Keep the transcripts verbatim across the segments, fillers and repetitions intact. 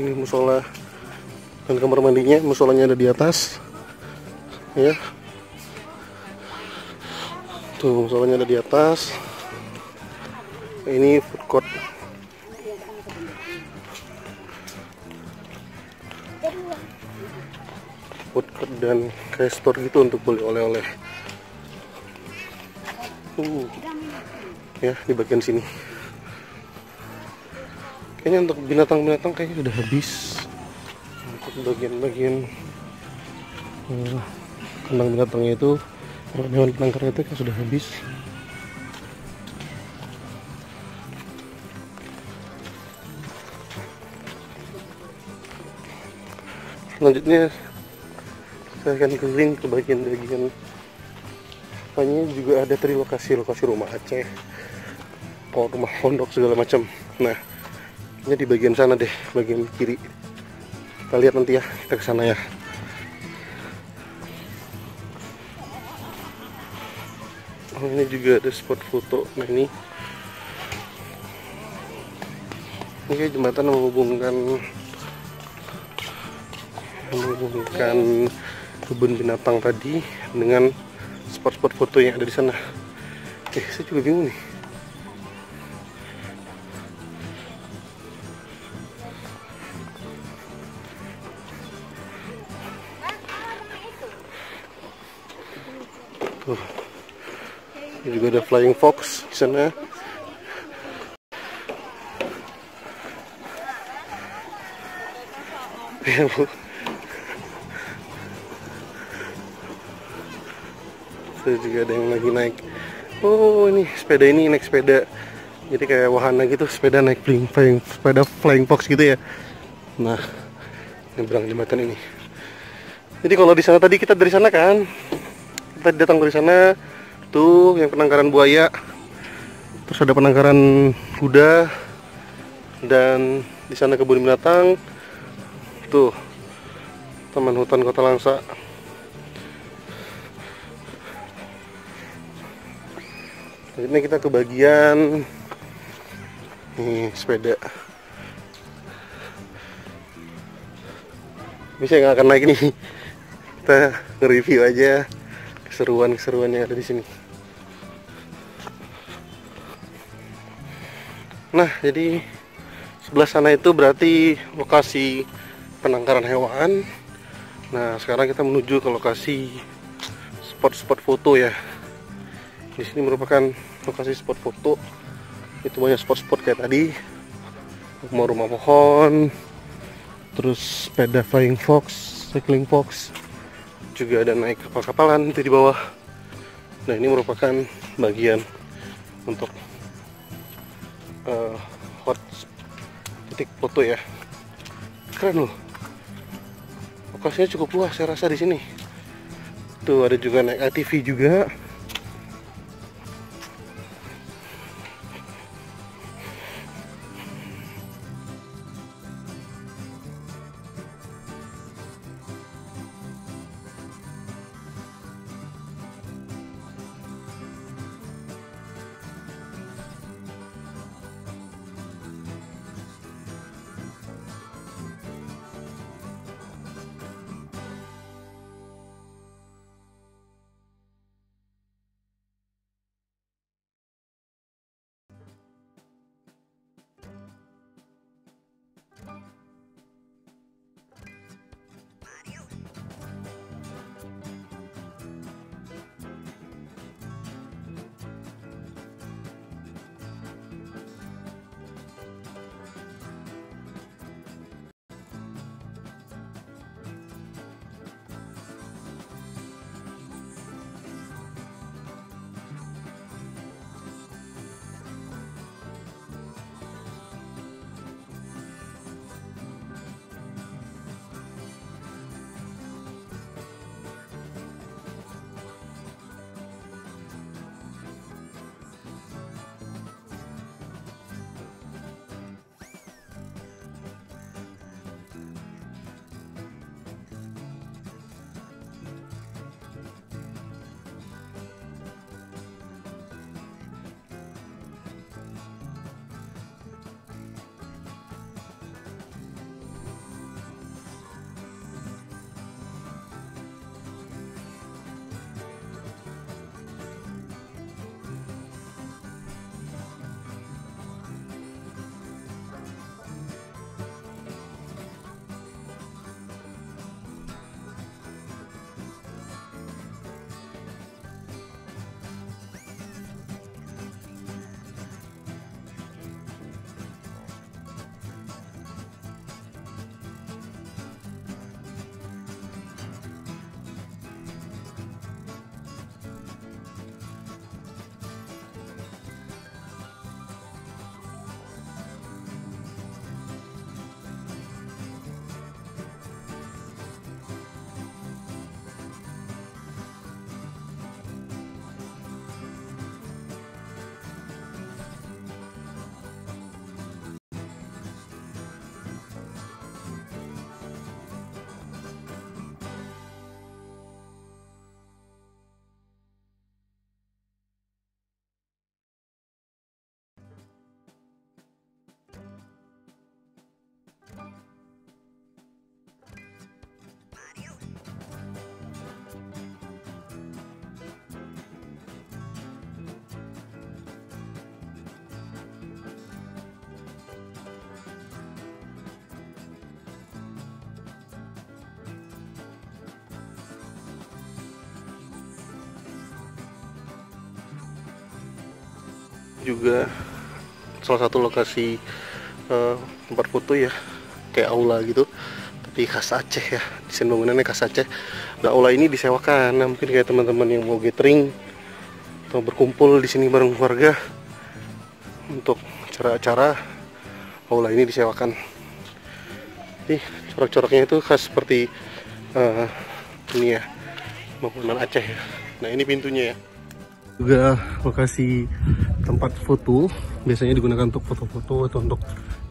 Ini musola dan kamar mandinya. Musolanya ada di atas, ya. Tuh, musolanya ada di atas. Ini food court. Food court dan kayak store gitu untuk beli oleh-oleh. Uh. Ya, di bagian sini. Kayaknya untuk binatang-binatang kayaknya udah habis. Untuk bagian-bagian uh, kandang binatangnya itu, hewan penangkarnya itu sudah habis. Selanjutnya saya akan keliling ke bagian-bagian. Apanya juga ada tadi lokasi-lokasi rumah Aceh, rumah pondok segala macam. Nah, ini di bagian sana deh, bagian kiri. Kita lihat nanti ya, kita ke sana ya. Oh, ini juga ada spot foto. Nah, ini ini kayak jembatan menghubungkan menghubungkan kebun binatang tadi dengan spot-spot foto yang ada di sana. Eh, saya juga bingung nih. Tuh, ini juga ada flying fox di sana. Ya, Bu. Juga ada yang lagi naik. Oh, ini sepeda, ini naik sepeda. Jadi kayak wahana gitu, sepeda naik flying, flying sepeda flying fox gitu ya. Nah, nyebrang jembatan ini. Jadi kalau di sana tadi kita dari sana kan, kita datang dari sana tuh yang penangkaran buaya. Terus ada penangkaran kuda dan di sana kebun binatang. Tuh, Taman Hutan Kota Langsa. Ini kita ke bagian nih, sepeda. Bisa nggak akan naik nih. Kita nge-review aja keseruan-keseruan yang ada di sini. Nah, jadi sebelah sana itu berarti lokasi penangkaran hewan. Nah, sekarang kita menuju ke lokasi spot-spot foto ya. Di sini merupakan lokasi spot foto. Itu banyak spot-spot kayak tadi, rumah-rumah pohon, terus sepeda flying fox, cycling fox, juga ada naik kapal-kapalan itu di bawah. Nah, ini merupakan bagian untuk uh, hot titik foto ya. Keren loh, lokasinya cukup luas saya rasa di sini. Tuh ada juga naik A T V juga. juga salah satu lokasi uh, tempat foto ya, kayak aula gitu, tapi khas Aceh ya. Di sini bangunannya khas Aceh. Nah, aula ini disewakan. Nah, mungkin kayak teman-teman yang mau gathering atau berkumpul di sini bareng keluarga untuk acara-acara, aula ini disewakan. Nih, corak-coraknya itu khas seperti uh, ini ya, bangunan Aceh ya. Nah, ini pintunya ya. Juga lokasi tempat foto, biasanya digunakan untuk foto-foto atau untuk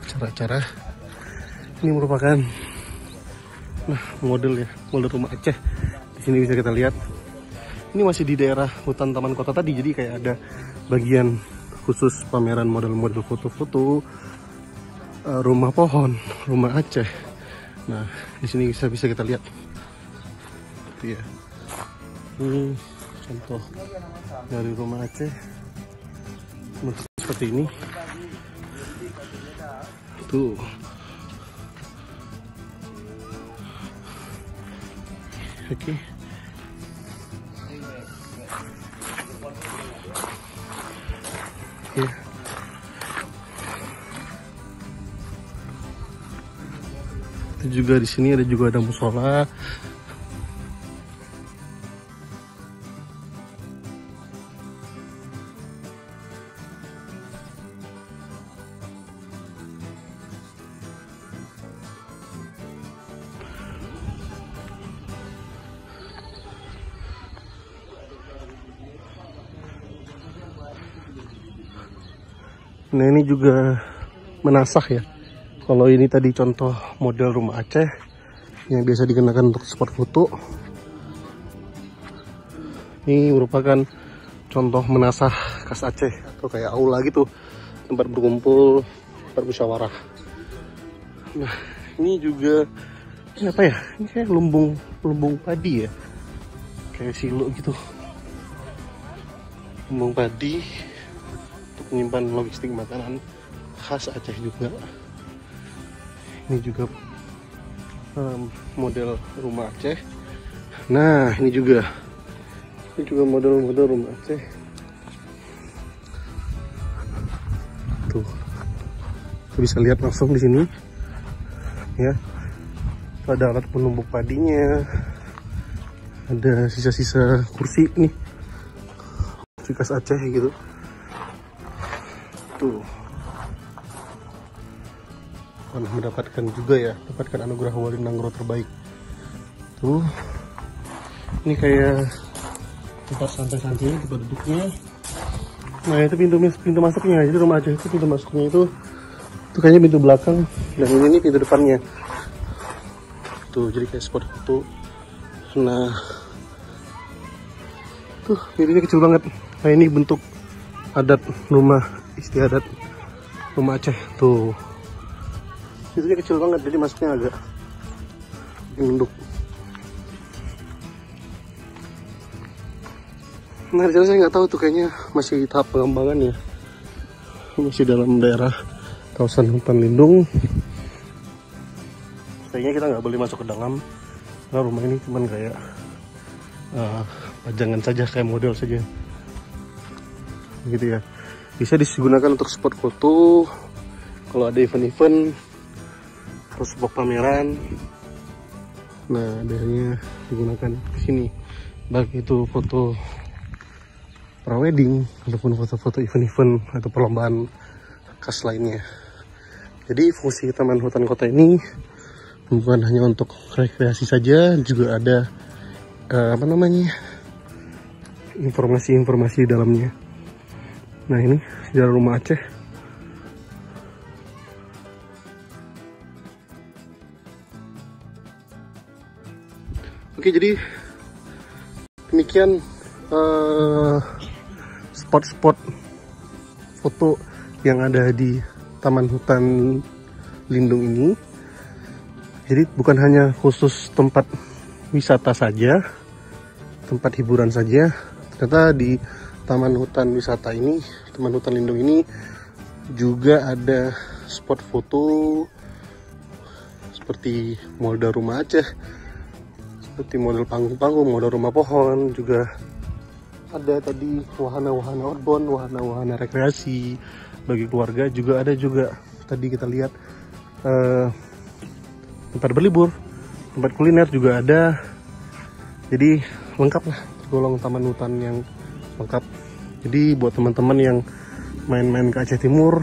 acara-acara. Ini merupakan nah, model ya, model rumah Aceh. Di sini bisa kita lihat. Ini masih di daerah hutan taman kota tadi, jadi kayak ada bagian khusus pameran model-model foto-foto, rumah pohon, rumah Aceh. Nah, di sini bisa bisa kita lihat. Iya. Ini contoh dari rumah Aceh seperti ini tuh. Oke, ya, itu juga di sini ada juga ada musola. Nah, ini juga menasah ya. Kalau ini tadi contoh model rumah Aceh yang biasa digunakan untuk spot foto. Ini merupakan contoh menasah khas Aceh, atau kayak aula gitu, tempat berkumpul, tempat musyawarah. Nah, ini juga ini apa ya? Ini kayak lumbung lumbung padi ya. Kayak silo gitu. Lumbung padi. Menyimpan logistik makanan khas Aceh juga. Ini juga um, model rumah Aceh. Nah, ini juga ini juga model-model rumah Aceh. Tuh, kita bisa lihat langsung di sini. Ya, ada alat penumbuk padinya, ada sisa-sisa kursi nih, kursi khas Aceh gitu. Pernah mendapatkan juga ya, dapatkan anugerah wali nanggro terbaik. Tuh, ini kayak tempat santai-santai, tempat duduknya. Nah, itu pintu pintu masuknya. Jadi rumah Aceh itu pintu masuknya itu, itu kayaknya pintu belakang, dan ini nih pintu depannya. Tuh, jadi kayak spot foto. Nah, tuh pintunya kecil banget. Nah, ini bentuk adat rumah istiadat rumah Aceh tuh. Pintunya kecil banget, jadi masuknya agak nunduk. Nah, jalan saya nggak tahu tuh, kayaknya masih tahap pengembangan ya, masih dalam daerah kawasan hutan lindung. Sayangnya kita nggak boleh masuk ke dalam, karena rumah ini cuman kayak uh, pajangan saja, kayak model saja gitu ya. Bisa digunakan untuk spot foto, kalau ada event-event, terus spot pameran. Nah, daerahnya digunakan ke sini, baik itu foto prawedding ataupun foto-foto event-event atau perlombaan khas lainnya. Jadi fungsi taman hutan kota ini bukan hanya untuk rekreasi saja, juga ada uh, apa namanya, informasi-informasi di dalamnya. Nah, ini sejarah rumah Aceh. Oke, jadi demikian spot-spot uh, foto yang ada di Taman Hutan Lindung ini. Jadi bukan hanya khusus tempat wisata saja, tempat hiburan saja. Ternyata di Taman Hutan Wisata ini, Taman Hutan Lindung ini juga ada spot foto seperti model rumah Aceh, seperti model panggung-panggung, model rumah pohon, juga ada tadi wahana-wahana outbound, wahana-wahana rekreasi bagi keluarga, juga ada juga tadi kita lihat eh, tempat berlibur, tempat kuliner juga ada. Jadi lengkap lah, golong taman hutan yang lengkap. Jadi buat teman-teman yang main-main ke Aceh Timur,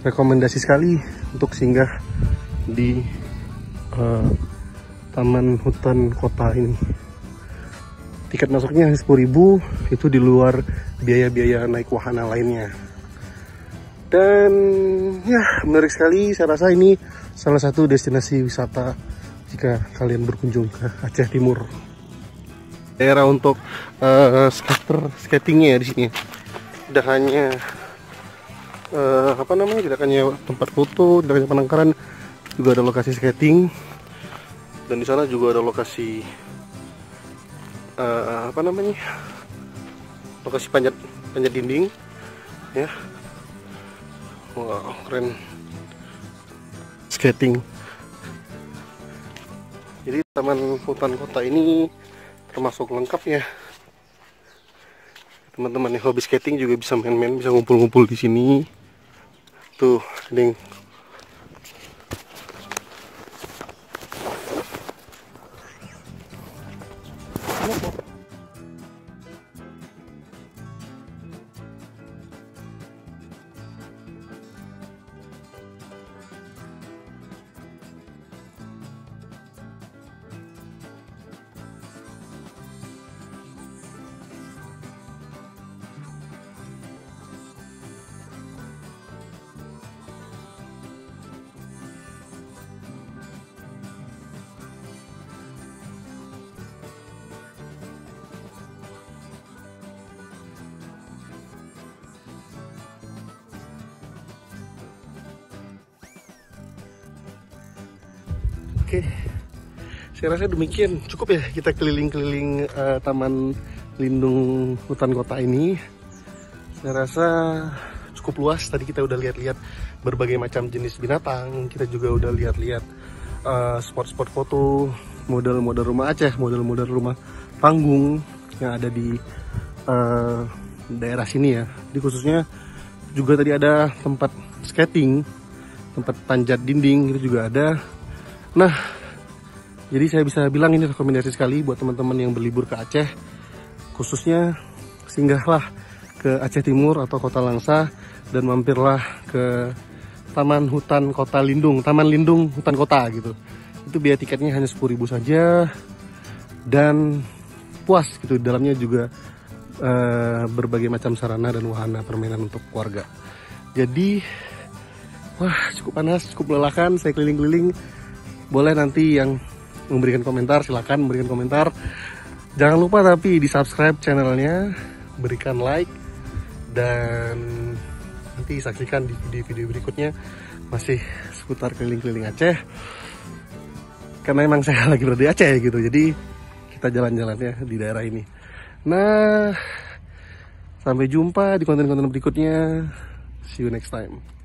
rekomendasi sekali untuk singgah di eh, Taman Hutan Kota ini. Tiket masuknya sepuluh ribu, itu di luar biaya-biaya naik wahana lainnya. Dan ya, menarik sekali. Saya rasa ini salah satu destinasi wisata jika kalian berkunjung ke Aceh Timur. Daerah untuk uh, skater skatingnya di sini. Tidak hanya uh, apa namanya, tidak hanya tempat foto, tidak hanya penangkaran, juga ada lokasi skating. Dan di sana juga ada lokasi Uh, apa namanya lokasi panjat panjat dinding ya. Wow, keren. Skating. Jadi Taman Hutan Kota ini termasuk lengkap ya. Teman-teman yang hobi skating juga bisa main-main, bisa ngumpul-ngumpul di sini. Tuh, ding. Oke, saya rasa demikian cukup ya kita keliling-keliling uh, Taman Lindung Hutan Kota ini. Saya rasa cukup luas. Tadi kita udah lihat-lihat berbagai macam jenis binatang. Kita juga udah lihat-lihat uh, spot-spot foto, model-model rumah Aceh, model-model rumah panggung yang ada di uh, daerah sini ya. Jadi khususnya juga tadi ada tempat skating, tempat panjat dinding itu juga ada. Nah, jadi saya bisa bilang ini rekomendasi sekali buat teman-teman yang berlibur ke Aceh. Khususnya singgahlah ke Aceh Timur atau Kota Langsa dan mampirlah ke Taman Hutan Kota Lindung, Taman Lindung Hutan Kota gitu. Itu biaya tiketnya hanya sepuluh ribu saja dan puas gitu. Di dalamnya juga eh, berbagai macam sarana dan wahana permainan untuk keluarga. Jadi wah, cukup panas, cukup melelahkan. Saya keliling-keliling. Boleh nanti yang memberikan komentar, silahkan memberikan komentar. Jangan lupa tapi di subscribe channelnya, berikan like, dan nanti saksikan di video-video berikutnya masih seputar keliling-keliling Aceh. Karena emang saya lagi berada di Aceh gitu, jadi kita jalan-jalan ya di daerah ini. Nah, sampai jumpa di konten-konten berikutnya. See you next time.